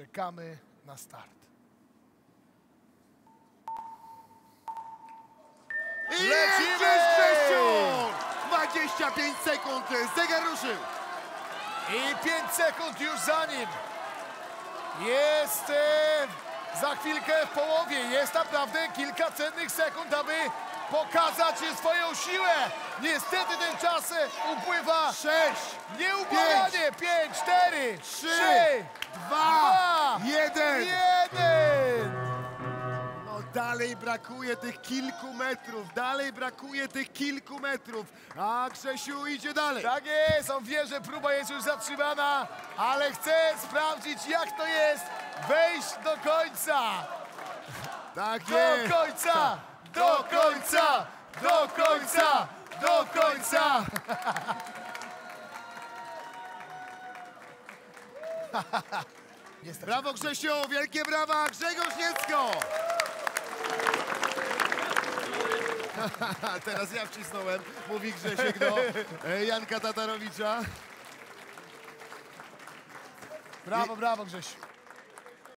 Czekamy na start. I lecimy z Grzesiu! 25 sekund, zegar ruszył. I 5 sekund już za nim. Jest za chwilkę w połowie. Jest naprawdę kilka cennych sekund, aby pokazać swoją siłę. Niestety ten czas upływa. 6, nieubłaganie. 5, 4, 3, 2, 1. No dalej brakuje tych kilku metrów, a Grzesiu idzie dalej. Tak jest, on wie, że próba jest już zatrzymana, ale chce sprawdzić, jak to jest wejść do końca. Tak jest. Do końca. Do końca! Do końca! Do końca! Brawo Grzesiu! Wielkie brawa! Grzegorz Niecko! Teraz ja wcisnąłem, mówi Grzesiek do Janka Tatarowicza. Brawo, brawo Grzesiu!